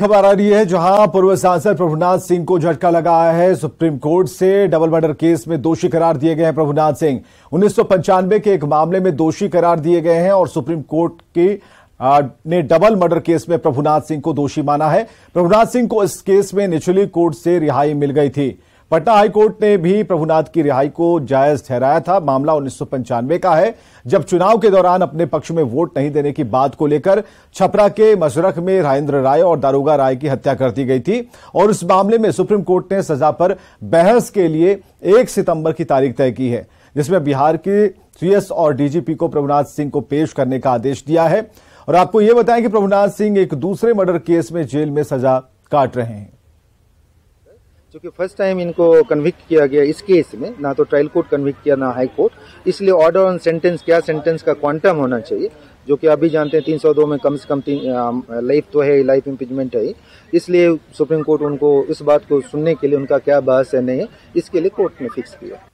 खबर आ रही है जहां पूर्व सांसद प्रभुनाथ सिंह को झटका लगा है। सुप्रीम कोर्ट से डबल मर्डर केस में दोषी करार दिए गए हैं प्रभुनाथ सिंह। 1995 के एक मामले में दोषी करार दिए गए हैं और सुप्रीम कोर्ट ने डबल मर्डर केस में प्रभुनाथ सिंह को दोषी माना है। प्रभुनाथ सिंह को इस केस में निचली कोर्ट से रिहाई मिल गई थी। पटना हाई कोर्ट ने भी प्रभुनाथ की रिहाई को जायज ठहराया था। मामला 1995 का है, जब चुनाव के दौरान अपने पक्ष में वोट नहीं देने की बात को लेकर छपरा के मशरख में राजेन्द्र राय और दारोगा राय की हत्या कर दी गई थी और उस मामले में सुप्रीम कोर्ट ने सजा पर बहस के लिए 1 सितंबर की तारीख तय की है, जिसमें बिहार के सीएस और डीजीपी को प्रभुनाथ सिंह को पेश करने का आदेश दिया है। और आपको यह बताएं कि प्रभुनाथ सिंह एक दूसरे मर्डर केस में जेल में सजा काट रहे हैं, क्योंकि फर्स्ट टाइम इनको कन्विक्ट किया गया इस केस में। ना तो ट्रायल कोर्ट कन्विक्ट किया ना हाई कोर्ट, इसलिए ऑर्डर ऑन सेंटेंस, क्या सेंटेंस का क्वांटम होना चाहिए, जो कि अभी जानते हैं 302 में कम से कम लाइफ तो है, लाइफ इम्पिजमेंट है। इसलिए सुप्रीम कोर्ट उनको इस बात को सुनने के लिए उनका क्या बहस है नहीं है, इसके लिए कोर्ट ने फिक्स किया।